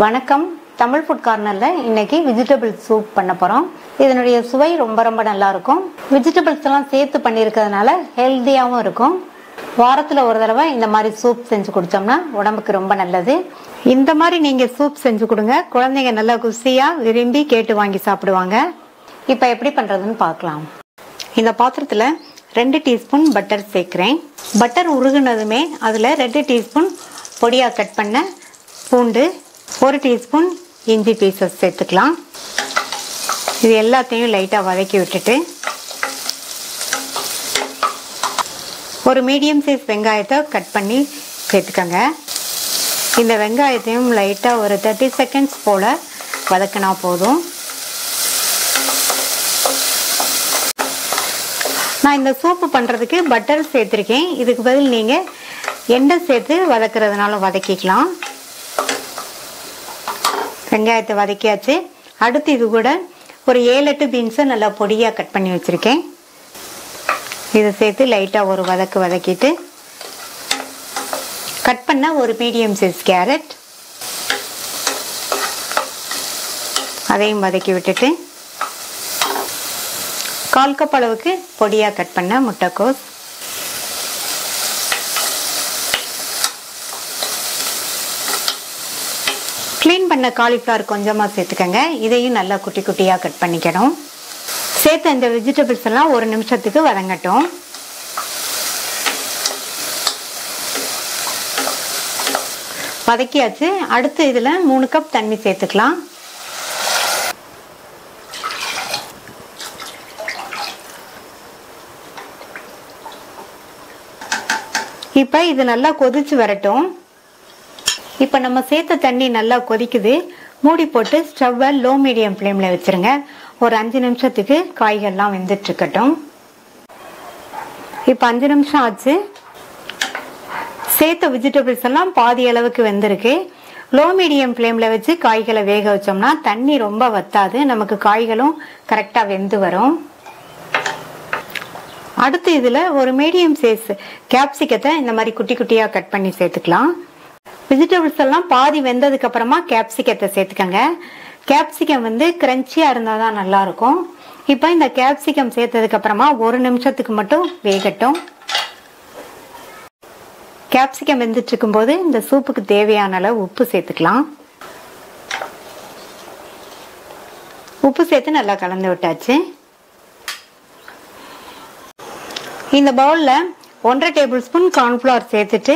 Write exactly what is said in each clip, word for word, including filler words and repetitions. வணக்கம். தமிழ் ஃபுட் கார்னர்ல இன்னைக்கு வெஜிடபிள் சூப் பண்ண போறோம். இதனுடைய சுவை ரொம்ப ரொம்ப நல்லா இருக்கும். வெஜிடபிள்ஸ் எல்லாம் சேர்த்து பண்ணியிருக்கிறதுனால ஹெல்தியாகவும் இருக்கும். வாரத்துல ஒரு தடவை இந்த மாதிரி சூப் செஞ்சு குடிச்சோம்னா உடம்புக்கு ரொம்ப நல்லது. இந்த மாதிரி நீங்க சூப் செஞ்சு கொடுங்க, குழந்தைங்க நல்லா குசியா விரும்பி கேட்டு வாங்கி சாப்பிடுவாங்க. இப்ப எப்படி பண்றதுன்னு பார்க்கலாம். இந்த பாத்திரத்துல ரெண்டு டீஸ்பூன் பட்டர் சேர்க்கிறேன். பட்டர் உருகுனதுமே அதுல ரெண்டு டீஸ்பூன் பொடியா கட் பண்ண பூண்டு, ஒரு டீஸ்பூன் இஞ்சி பீசஸ் சேர்த்துக்கலாம். இது எல்லாத்தையும் லைட்டாக வதக்கி விட்டுட்டு ஒரு மீடியம் சைஸ் வெங்காயத்தை கட் பண்ணி சேர்த்துக்கோங்க. இந்த வெங்காயத்தையும் லைட்டாக ஒரு தேர்ட்டி செகண்ட்ஸ் போல் வதக்கினா போதும். நான் இந்த சூப்பு பண்ணுறதுக்கு பட்டர் சேர்த்துருக்கேன். இதுக்கு பதில் நீங்கள் எண்ணெய் சேர்த்து வதக்கிறதுனாலும் வதக்கிக்கலாம். வெங்காயத்தை வதக்கியாச்சு. அடுத்து இது கூட ஒரு ஏழு எட்டு பீன்ஸை நல்லா பொடியாக கட் பண்ணி வச்சுருக்கேன். இதை சேர்த்து லைட்டாக ஒரு வதக்கு வதக்கிட்டு கட் பண்ண ஒரு மீடியம் சைஸ் கேரட் அதையும் வதக்கி விட்டுட்டு கால் கப் அளவுக்கு பொடியாக கட் பண்ண முட்டைக்கோஸ், கிளீன் பண்ண காலிஃப்ளவர் கொஞ்சமாக சேர்த்துக்கங்க. இதையும் நல்லா குட்டி குட்டியாக கட் பண்ணிக்கணும். சேர்த்த இந்த வெஜிடபிள்ஸ் எல்லாம் ஒரு நிமிஷத்துக்கு வதங்கட்டும். வதக்கியாச்சு. அடுத்து இதில் மூணு கப் தண்ணி சேர்த்துக்கலாம். இப்போ இது நல்லா கொதிச்சு வரட்டும். இப்போ நம்ம சேர்த்த தண்ணி நல்லா கொதிக்குது. மூடி போட்டு ஸ்டவ்வை லோ மீடியம் ஃப்ளேமில் வச்சுருங்க. ஒரு அஞ்சு நிமிஷத்துக்கு காய்கள்லாம் வெந்துட்டுருக்கட்டும். இப்போ அஞ்சு நிமிஷம் ஆச்சு. சேர்த்த வெஜிடபிள்ஸ் எல்லாம் பாதி அளவுக்கு வெந்திருக்கு. லோ மீடியம் ஃப்ளேமில் வச்சு காய்களை வேக வச்சோம்னா தண்ணி ரொம்ப வத்தாது, நமக்கு காய்களும் கரெக்டாக வெந்து வரும். அடுத்து இதில் ஒரு மீடியம் சைஸ் கேப்சிகத்தை இந்த மாதிரி குட்டி குட்டியாக கட் பண்ணி சேர்த்துக்கலாம். வெஜிடபிள்ஸ் எல்லாம் பாதி வெந்ததுக்கு அப்புறமா கேப்சிகத்தை சேர்த்துக்கங்க. கேப்சிகம் வந்து கிரன்ச்சியா இருந்தா தான் நல்லா இருக்கும். இப்போ இந்த கேப்சிகம் சேர்த்ததுக்கு அப்புறமா ஒரு நிமிஷத்துக்கு மட்டும் வேகட்டும். கேப்சிகம் வெந்துட்டு இருக்கும் போது இந்த சூப்புக்கு தேவையான அளவு உப்பு சேர்த்துக்கலாம். உப்பு சேர்த்து நல்லா கலந்து விட்டாச்சு. இந்த பவுல்ல ஒன்றரை டேபிள் ஸ்பூன் கார்ன்ஃபிளவர் சேர்த்துட்டு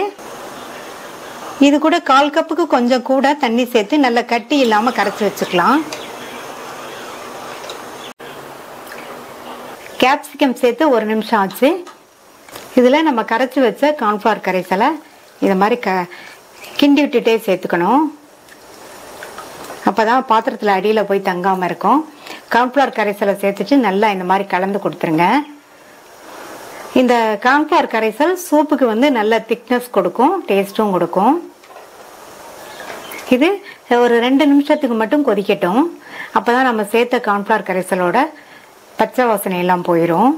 இது கூட கால் கப்புக்கு கொஞ்சம் கூட தண்ணி சேர்த்து நல்லா கட்டி இல்லாமல் கரைச்சி வச்சுக்கலாம். கேப்சிகம் சேர்த்து ஒரு நிமிஷம் ஆச்சு. இதில் நம்ம கரைச்சி வச்ச கார்ன்ஃப்ளவர் கரைசலை இதை மாதிரி க கிண்டி விட்டுட்டே சேர்த்துக்கணும். அப்போ தான் பாத்திரத்தில் அடியில் போய் தங்காமல் இருக்கும். கார்ன்ஃப்ளவர் கரைசலை சேர்த்துட்டு நல்லா இந்த மாதிரி கலந்து கொடுத்துருங்க. இந்த கார்ன்ஃப்ளவர் கரைசல் சூப்புக்கு வந்து நல்ல திக்னஸ் கொடுக்கும், டேஸ்ட்டும் கொடுக்கும். இது ஒரு ரெண்டு நிமிஷத்துக்கு மட்டும் கொதிக்கட்டும். அப்போ தான் நம்ம சேர்த்த கார்ன்ஃப்ளவர் கரைசலோட பச்சை வாசனை எல்லாம் போயிடும்.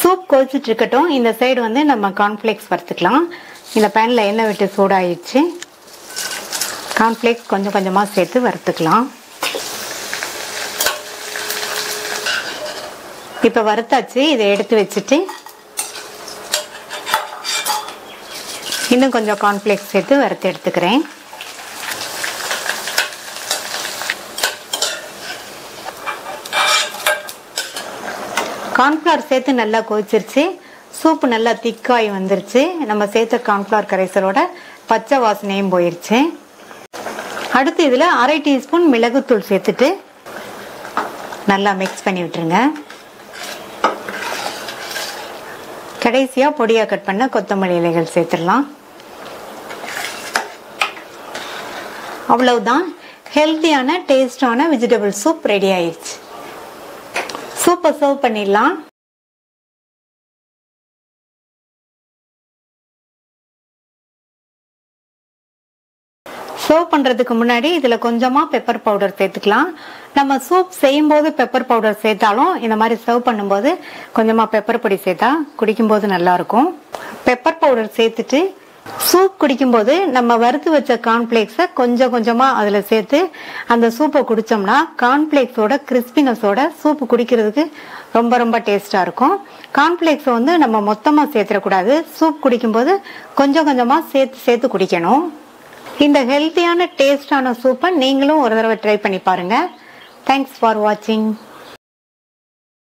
சூப் கொதிச்சுட்டு இருக்கட்டும். இந்த சைடு வந்து நம்ம கார்ன்ஃப்ளேக்ஸ் வறுத்துக்கலாம். இந்த பேனில் எண்ணெய் விட்டு சூடாயிடுச்சு. கார்ன்ஃப்ளேக்ஸ் கொஞ்சம் கொஞ்சமாக சேர்த்து வறுத்துக்கலாம். இப்போ வறுத்தாச்சு. இதை எடுத்து வச்சுட்டு இன்னும் கொஞ்சம் கார்ன்ஃப்ளேக்ஸ் சேர்த்து வறுத்து எடுத்துக்கிறேன். கார்ன்ஃப்ளவர் சேர்த்து நல்லா கொதிச்சிருச்சு. சூப்பு நல்லா திக்காகி வந்துருச்சு. நம்ம சேர்த்த கார்ன்ஃப்ளவர் கரைசலோட பச்சை வாசனையும் போயிடுச்சு. அடுத்து இதில் அரை டீஸ்பூன் மிளகுத்தூள் சேர்த்துட்டு நல்லா மிக்ஸ் பண்ணி விட்டுருங்க. கடைசியாக பொடியாக கட் பண்ண கொத்தமல்லி இலைகள் சேர்த்துடலாம். அவ்வளவுதான். ஹெல்த்தியான டேஸ்டான வெஜிடபிள் சூப் ரெடி ஆயிடுச்சு. சூப்பை சர்வ் பண்ணிடலாம். சர்வ் பண்ணுறதுக்கு முன்னாடி இதில் கொஞ்சமாக பெப்பர் பவுடர் சேர்த்துக்கலாம். நம்ம சூப் செய்யும்போது பெப்பர் பவுடர் சேர்த்தாலும் இந்த மாதிரி சர்வ் பண்ணும்போது கொஞ்சமாக பெப்பர் பொடி சேர்த்தா குடிக்கும்போது நல்லாயிருக்கும். பெப்பர் பவுடர் சேர்த்துட்டு சூப் குடிக்கும்போது நம்ம வறுத்து வச்ச கார்ன்ஃபிளேக்ஸை கொஞ்சம் கொஞ்சமா அதுல சேர்த்து அந்த சூப்பை குடிச்சோம்னா கார்ன்ஃபிளேக்ஸோட கிறிஸ்பினஸோட சூப்பு குடிக்கிறதுக்கு ரொம்ப ரொம்ப டேஸ்டா இருக்கும். கார்ன்ஃபிளேக்ஸை வந்து நம்ம மொத்தமா சேர்த்துடக்கூடாது, சூப் குடிக்கும்போது கொஞ்சம் கொஞ்சமா சேர்த்து சேர்த்து குடிக்கணும். இந்த ஹெல்த்தியான டேஸ்டான சூப்பை நீங்களும் ஒரு தடவை ட்ரை பண்ணி பாருங்க. தேங்க்ஸ் ஃபார் வாட்சிங்.